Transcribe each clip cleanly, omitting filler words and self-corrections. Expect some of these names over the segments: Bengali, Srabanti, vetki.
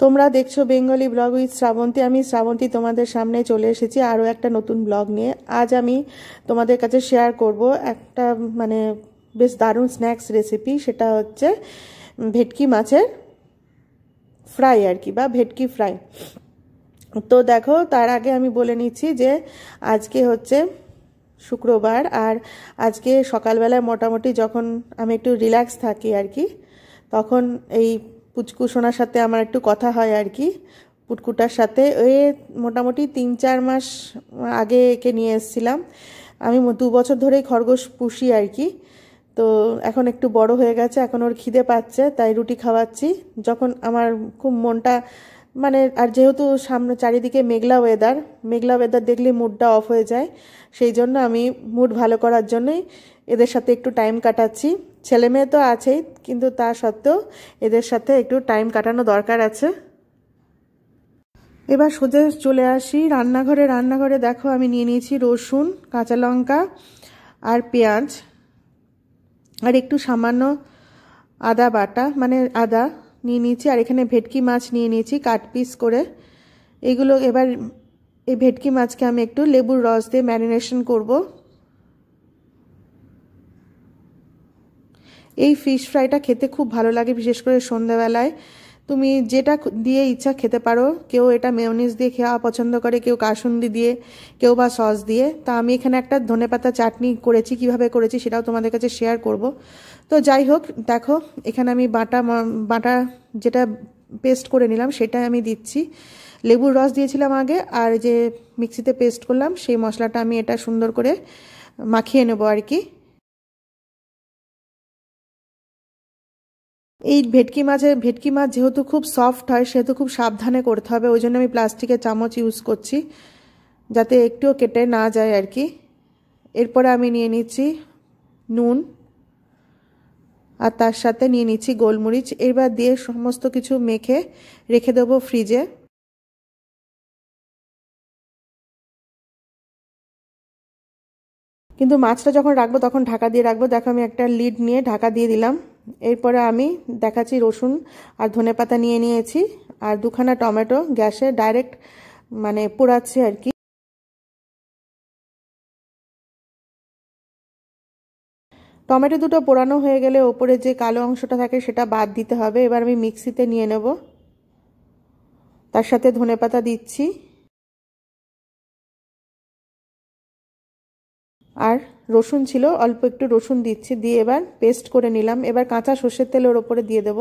तोमरा देखछो Bengali blog with Shravanti. आमी श्रावंती तोमादेर सामने चले एसेछि आरो एकटा नतुन ब्लग निये। आज आमी तोमादेर काछे शेयर करब एकटा माने बेश दारुण स्नैक्स रेसिपि, सेटा हच्छे भेटकी माछेर फ्राई आर कि बा भेटकी फ्राई। तो देखो तार आगे आमी बोले निच्छी जे आजके हच्छे शुक्रवार और आज के सकाल बेला मोटामुटी जखन आमी एकटु रिलैक्स थाकी आर कि तखन एई पुचकु सोनार साथे आमार एकटु कथा हय आर कि। पुटकुटार साथे मोटामुटी 3-4 मास आगे एके निये एसेछिलाम आमी, 2 बछर धरेई खरगोश पुषी आर कि। तो एखन एकटु बड़ो हये गेछे, एखन ओर खिदे पाच्छे ताई रुटी खावाच्छि। जखन आमार खूब मनटा माने आर जेहेतु सामने चारिदिके मेघला वेदार देखले मुडटा अफ हये जाय, सेई जोन्नो आमी मुड भालो करार जोन्नोई एदेर साथे एकटु टाइम काटाच्छि। छेले मेये तो आछेई किन्तु तार सत्त्वेओ एदेर साथे एकटु टाइम काटानो दरकार आछे। एबार सोजा चले आसि रान्नाघरे। रान्नाघरे देखो आमी निये नियेछि रसुन, काँचा लंका आर पेंयाज और एकटु सामान्य आदा बाटा माने आदा निये नियेछि आर एखाने भेटकी माछ निये नियेछि काट पिस करे। एगुलो एबार ए भेटकी माछके आमी एकटु लेबुर रस दिये मैरिनेशन करब। এই ফিশ ফ্রাইটা খেতে খুব ভালো লাগে, বিশেষ করে সন্ধ্যাবেলায়। তুমি যেটা দিয়ে ইচ্ছা খেতে পারো, কেউ এটা মেয়োনিজ দিয়ে খাওয়া পছন্দ করে, কেউ কাসুন্দি দিয়ে, কেউ বা সস দিয়ে। তা আমি এখানে একটা ধনেপাতা চাটনি করেছি, কিভাবে করেছি সেটাও তোমাদের কাছে শেয়ার করব। তো যাই হোক দেখো এখানে আমি বাটা যেটা পেস্ট করে নিলাম সেটা আমি দিচ্ছি। লেবুর রস দিয়েছিলাম আগে আর যে মিক্সিতে পেস্ট করলাম সেই মশলাটা আমি এটা সুন্দর করে মাখিয়ে নেব আর কি। এই ভেটকি মাছ যেহেতু খুব সফট হয় সেহেতু খুব সাবধানে করতে হবে, ওই জন্য আমি প্লাস্টিকের চামচ ইউজ করছি যাতে একটুও কেটে না যায় আর কি। এরপরে আমি নিয়ে নিচ্ছি নুন আর তার সাথে নিয়ে নিচ্ছি গোলমরিচ। এবার দিয়ে সমস্ত কিছু মেখে রেখে দেবো ফ্রিজে। কিন্তু মাছটা যখন রাখবো তখন ঢাকা দিয়ে রাখবো। দেখো আমি একটা লিড নিয়ে ঢাকা দিয়ে দিলাম। এরপরে আমি দেখাচ্ছি রসুন আর ধনেপাতা নিয়ে নিয়েছি আর 2খানা টমেটো গ্যাসে ডাইরেক্ট মানে পোড়াচ্ছি আর কি। টমেটো দুটো পোড়ানো হয়ে গেলে ওপরে যে কালো অংশটা থাকে সেটা বাদ দিতে হবে। এবার আমি মিক্সিতে নিয়ে নেব, তার সাথে ধনেপাতা দিচ্ছি আর রসুন ছিল অল্প একটু রসুন দিচ্ছি, দিয়ে এবার পেস্ট করে নিলাম। এবার কাঁচা সর্ষের তেল ওর উপরে দিয়ে দেব,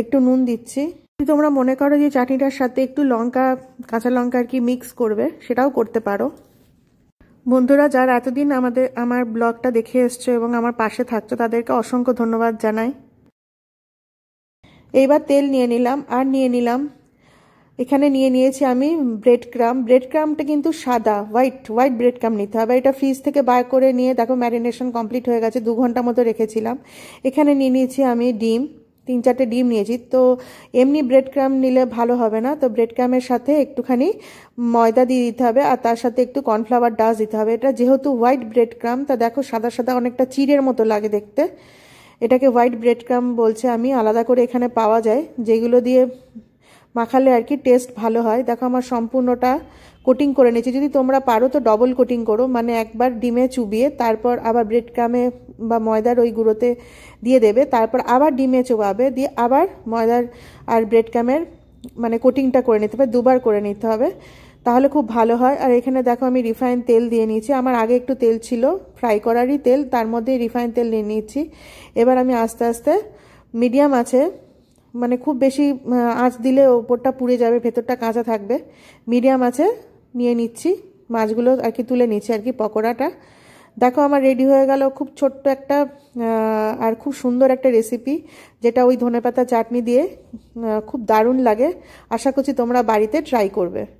একটু নুন দিচ্ছি। তোমরা মনে করো যে চাটনিটার সাথে একটু কাঁচা লঙ্কা আর কি মিক্স করবে সেটাও করতে পারো। বন্ধুরা যারা এতদিন আমার ব্লগটা দেখে এসছো এবং আমার পাশে থাকছো তাদেরকে অসংখ্য ধন্যবাদ জানাই। এইবার তেল নিয়ে নিলাম আর নিয়ে নিলাম এখানে নিয়ে নিয়েছি আমি ব্রেড ক্রাম। ব্রেড ক্রামটা কিন্তু সাদা হোয়াইট ব্রেড ক্রাম নিতে হবে। এটা ফ্রিজ থেকে বার করে নিয়ে দেখো ম্যারিনেশন কমপ্লিট হয়ে গেছে, 2 ঘন্টা মতো রেখেছিলাম। এখানে নিয়ে নিয়েছি আমি ডিম, 3-4টে ডিম নিয়েছি। তো এমনি ব্রেড ক্রাম নিলে ভালো হবে না, তো ব্রেড ক্রামের সাথে একটুখানি ময়দা দিয়ে দিতে হবে আর তার সাথে একটু কর্নফ্লাওয়ার ডাস্ট দিতে হবে। এটা যেহেতু হোয়াইট ব্রেড ক্রাম তা দেখো সাদা সাদা অনেকটা চিড়ের মতো লাগে দেখতে, এটাকে হোয়াইট ব্রেড ক্রাম বলছে। আমি আলাদা করে এখানে পাওয়া যায় যেগুলো দিয়ে মাখালে আর কি টেস্ট ভালো হয়। দেখো আমার সম্পূর্ণটা কোটিং করে নিয়েছি, যদি তোমরা পারো তো ডবল কোটিং করো, মানে একবার ডিমে চুবিয়ে তারপর আবার ব্রেড ক্রামে বা ময়দার ওই গুঁড়োতে দিয়ে দেবে, তারপর আবার ডিমে চুবাবে, দিয়ে আবার ময়দার আর ব্রেড ক্রামের মানে কোটিংটা করে নিতে হবে, দুবার করে নিতে হবে, তাহলে খুব ভালো হয়। আর এখানে দেখো আমি রিফাইন তেল দিয়ে নিয়েছি, আমার আগে একটু তেল ছিল ফ্রাই করারই তেল, তার মধ্যে রিফাইন তেল নিয়ে নিয়েছি। এবার আমি আস্তে আস্তে মিডিয়াম আছে মানে খুব বেশি আঁচ দিলে ওপরটা পুড়ে যাবে ভেতরটা কাঁচা থাকবে, মিডিয়াম আছে নিয়ে নিচ্ছি মাছগুলো আর কি, তুলে নিচ্ছি আর কি পকোড়াটা। দেখো আমার রেডি হয়ে গেল খুব ছোট্ট একটা আর খুব সুন্দর একটা রেসিপি যেটা ওই ধনেপাতা চাটনি দিয়ে খুব দারুণ লাগে। আশা করছি তোমরা বাড়িতে ট্রাই করবে।